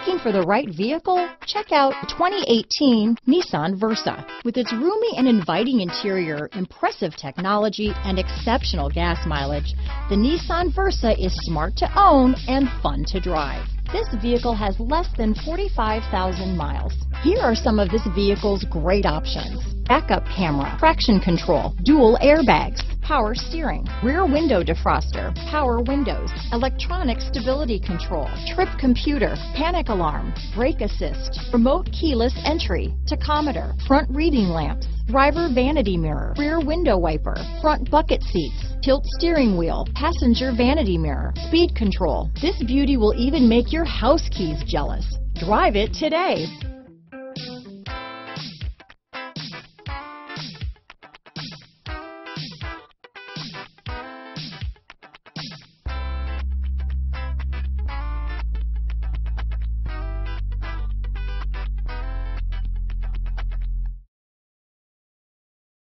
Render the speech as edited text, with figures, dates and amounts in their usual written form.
Looking for the right vehicle? Check out 2018 Nissan Versa. With its roomy and inviting interior, impressive technology, and exceptional gas mileage, the Nissan Versa is smart to own and fun to drive. This vehicle has less than 45,000 miles. Here are some of this vehicle's great options: backup camera, traction control, dual airbags, power steering, rear window defroster, power windows, electronic stability control, trip computer, panic alarm, brake assist, remote keyless entry, tachometer, front reading lamps, driver vanity mirror, rear window wiper, front bucket seats, tilt steering wheel, passenger vanity mirror, speed control. This beauty will even make your house keys jealous. Drive it today.